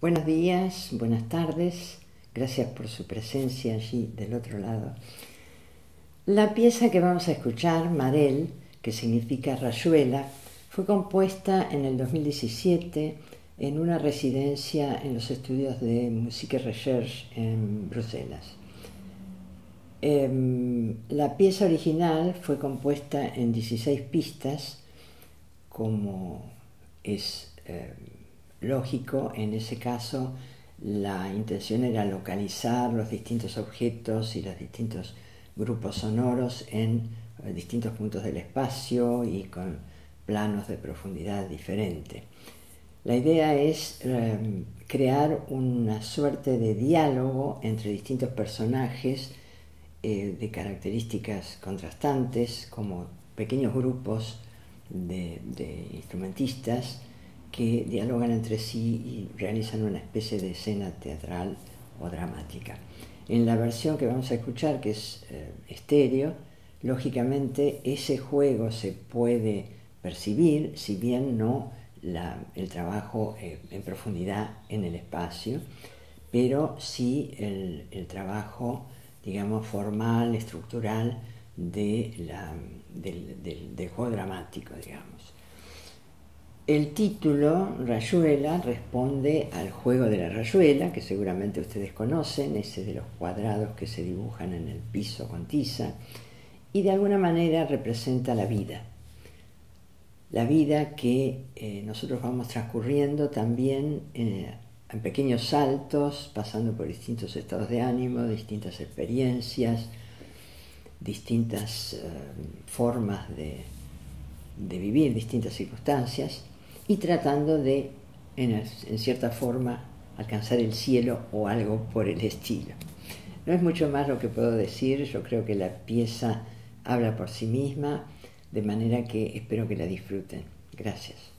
Buenos días, buenas tardes, gracias por su presencia allí del otro lado. La pieza que vamos a escuchar, Marelle, que significa rayuela, fue compuesta en el 2017 en una residencia en los estudios de Musique Recherche en Bruselas. La pieza original fue compuesta en 16 pistas, como es lógico. En ese caso la intención era localizar los distintos objetos y los distintos grupos sonoros en distintos puntos del espacio y con planos de profundidad diferente. La idea es crear una suerte de diálogo entre distintos personajes de características contrastantes, como pequeños grupos de instrumentistas que dialogan entre sí y realizan una especie de escena teatral o dramática. En la versión que vamos a escuchar, que es estéreo, lógicamente ese juego se puede percibir, si bien no el trabajo en profundidad en el espacio, pero sí el trabajo, digamos, formal, estructural del juego dramático, digamos. El título, rayuela, responde al juego de la rayuela, que seguramente ustedes conocen, ese de los cuadrados que se dibujan en el piso con tiza, y de alguna manera representa la vida. La vida que nosotros vamos transcurriendo también en pequeños saltos, pasando por distintos estados de ánimo, distintas experiencias, distintas formas de vivir, distintas circunstancias, y tratando de, en cierta forma, alcanzar el cielo o algo por el estilo. No es mucho más lo que puedo decir. Yo creo que la pieza habla por sí misma, de manera que espero que la disfruten. Gracias.